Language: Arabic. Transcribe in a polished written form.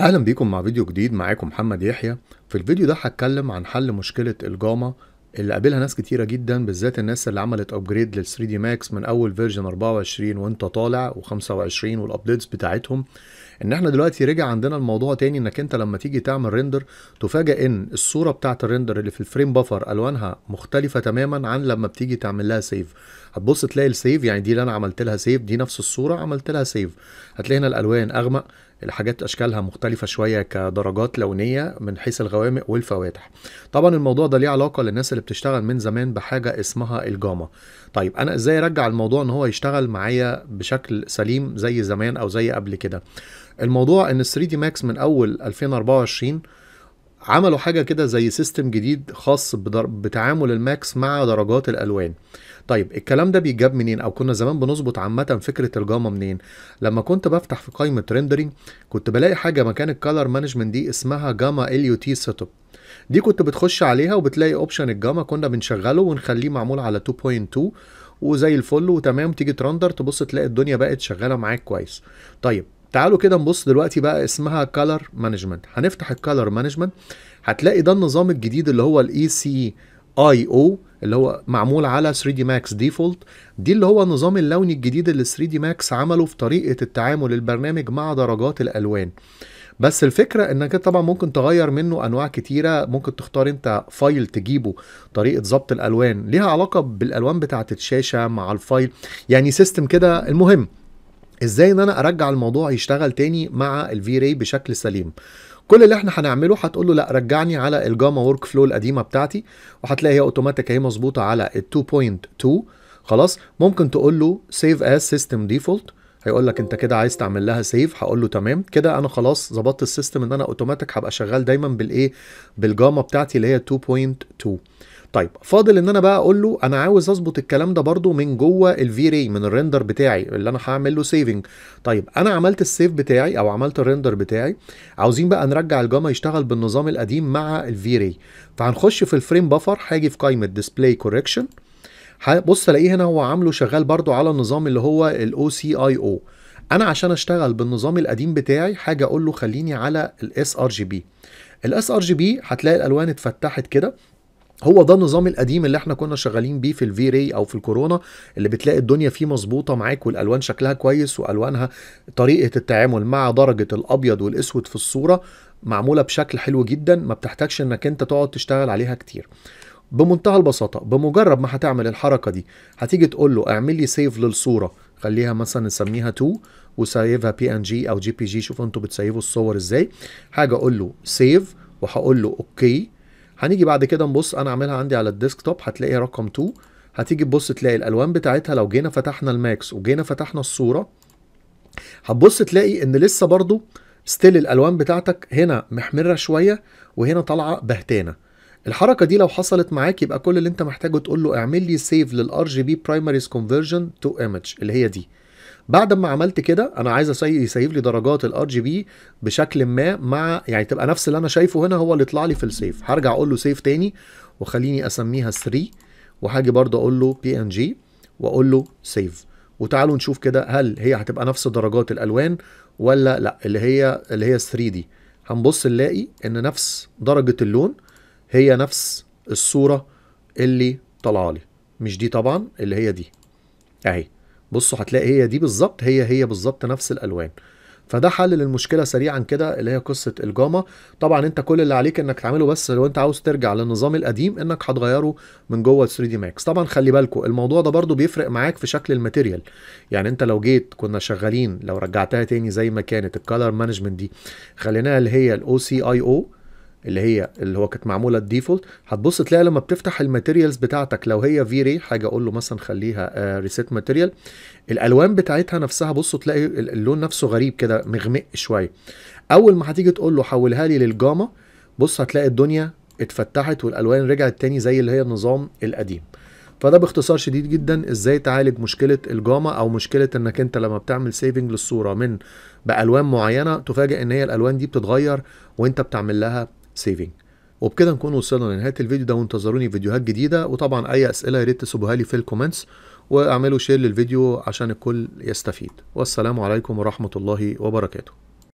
اهلا بيكم مع فيديو جديد. معاكم محمد يحيى. في الفيديو ده هتكلم عن حل مشكله الجاما اللي قابلها ناس كتيره جدا، بالذات الناس اللي عملت ابجريد لل 3 دي ماكس من اول فيرجن 24 وانت طالع و25 والابديتس بتاعتهم. ان احنا دلوقتي رجع عندنا الموضوع تاني، انك انت لما تيجي تعمل ريندر تفاجئ ان الصوره بتاعت الريندر اللي في الفريم بافر الوانها مختلفه تماما عن لما بتيجي تعمل لها سيف. هتبص تلاقي السيف، يعني دي اللي انا عملت لها سيف، دي نفس الصوره عملت لها سيف، هتلاقي هنا الالوان اغمق، الحاجات اشكالها مختلفه شويه كدرجات لونيه من حيث الغوامق والفواتح. طبعا الموضوع ده ليه علاقه للناس اللي بتشتغل من زمان بحاجه اسمها الجاما. طيب انا ازاي ارجع الموضوع ان هو يشتغل معايا بشكل سليم زي زمان او زي قبل كده؟ الموضوع ان 3 دي ماكس من اول 2024 عملوا حاجه كده زي سيستم جديد خاص بتعامل الماكس مع درجات الالوان. طيب الكلام ده بيتجاب منين، او كنا زمان بنظبط عامه فكره الجاما منين؟ لما كنت بفتح في قائمه ريندرينج كنت بلاقي حاجه مكان الكالر مانجمنت دي اسمها جاما ال يو تي سيت اب. دي كنت بتخش عليها وبتلاقي اوبشن الجاما، كنا بنشغله ونخليه معمول على 2.2 وزي الفل وتمام. تيجي ترندر تبص تلاقي الدنيا بقت شغاله معاك كويس. طيب تعالوا كده نبص دلوقتي بقى اسمها كالر مانجمنت. هنفتح الكالر مانجمنت، هتلاقي ده النظام الجديد اللي هو الاي سي اي او اللي هو معمول على 3 دي ماكس ديفولت. دي اللي هو النظام اللوني الجديد اللي 3 دي ماكس عمله في طريقه التعامل البرنامج مع درجات الالوان. بس الفكره انك طبعا ممكن تغير منه انواع كتيره، ممكن تختار انت فايل تجيبه، طريقه ضبط الالوان ليها علاقه بالالوان بتاعه الشاشه مع الفايل، يعني سيستم كده. المهم ازاي ان انا ارجع الموضوع يشتغل تاني مع الفي راي بشكل سليم؟ كل اللي احنا هنعمله هتقول له لا رجعني على الجاما ورك فلو القديمه بتاعتي، وهتلاقي هي اوتوماتيك اهي مظبوطه على ال 2.2 خلاص. ممكن تقول له سيف اس سيستم ديفولت، هيقول لك انت كده عايز تعمل لها سيف، هقول له تمام. كده انا خلاص ظبطت السيستم ان انا اوتوماتيك هبقى شغال دايما بالايه، بالجاما بتاعتي اللي هي 2.2. طيب فاضل ان انا بقى اقول له انا عاوز اظبط الكلام ده برضو من جوه الفي راي، من الريندر بتاعي اللي انا هعمل له سيفنج. طيب انا عملت السيف بتاعي او عملت الريندر بتاعي، عاوزين بقى نرجع الجاما يشتغل بالنظام القديم مع الفي راي. فهنخش في الفريم بافر، هاجي في قائمه ديسبلاي كوركشن، هبص الاقيه هنا هو عامله شغال برضو على النظام اللي هو الاو سي اي او. انا عشان اشتغل بالنظام القديم بتاعي حاجه اقول له خليني على الاس ار جي بي. الاس ار جي بي هتلاقي الالوان اتفتحت كده، هو ده النظام القديم اللي احنا كنا شغالين بيه في الفي راي او في الكورونا، اللي بتلاقي الدنيا فيه مظبوطه معاك والالوان شكلها كويس، والوانها طريقه التعامل مع درجه الابيض والاسود في الصوره معموله بشكل حلو جدا، ما بتحتاجش انك انت تقعد تشتغل عليها كتير. بمنتهى البساطه بمجرد ما هتعمل الحركه دي هتيجي تقول له اعمل لي سيف للصوره، خليها مثلا نسميها 2 وسيفها بي ان جي او جي بي جي، شوفوا انتوا بتسيفوا الصور ازاي. حاجه اقول له سيف وهقول له اوكي. هنيجي بعد كده نبص، انا عاملها عندي على الديسكتوب هتلاقي رقم 2، هتيجي تبص تلاقي الالوان بتاعتها. لو جينا فتحنا الماكس وجينا فتحنا الصوره هتبص تلاقي ان لسه برضو ستيل الالوان بتاعتك هنا محمره شويه وهنا طالعه بهتانه. الحركه دي لو حصلت معاك يبقى كل اللي انت محتاجه تقول له اعمل لي سيف للار جي بي برايمريز كونفرجن تو ايمج اللي هي دي. بعد ما عملت كده انا عايز يسيف لي درجات الار جي بي بشكل ما مع، يعني تبقى نفس اللي انا شايفه هنا هو اللي يطلع لي في السيف. هرجع اقول له سيف تاني وخليني اسميها 3، وهاجي برضه اقول له بي ان جي واقول له سيف. وتعالوا نشوف كده هل هي هتبقى نفس درجات الالوان ولا لا. اللي هي 3 دي هنبص نلاقي ان نفس درجه اللون هي نفس الصوره اللي طالعه لي، مش دي طبعا اللي هي دي اهي. بصوا هتلاقي هي دي بالظبط، هي بالظبط نفس الالوان. فده حل للمشكله سريعا كده اللي هي قصه الجاما. طبعا انت كل اللي عليك انك تعمله، بس لو انت عاوز ترجع للنظام القديم انك هتغيره من جوه 3 دي ماكس. طبعا خلي بالكم الموضوع ده برضو بيفرق معاك في شكل الماتيريال، يعني انت لو جيت كنا شغالين، لو رجعتها تاني زي ما كانت الكالر مانجمنت دي خليناها اللي هي الاو سي اي او اللي هو كانت معموله الديفولت، هتبص تلاقي لما بتفتح الماتيريالز بتاعتك لو هي في راي، حاجه اقول له مثلا خليها ريسيت ماتيريال، الالوان بتاعتها نفسها بصوا تلاقي اللون نفسه غريب كده مغمق شويه. اول ما هتيجي تقول له حولها لي للجاما بص هتلاقي الدنيا اتفتحت والالوان رجعت تاني زي اللي هي النظام القديم. فده باختصار شديد جدا ازاي تعالج مشكله الجاما، او مشكله انك انت لما بتعمل سيفنج للصوره من بالوان معينه تفاجئ ان هي الالوان دي بتتغير وانت بتعمل لها سيفنج. وبكده نكون وصلنا لنهايه الفيديو ده، وانتظروني فيديوهات جديده. وطبعا اي اسئله يا ريت تسيبوها لي في الكومنتس، واعملوا شير للفيديو عشان الكل يستفيد. والسلام عليكم ورحمه الله وبركاته.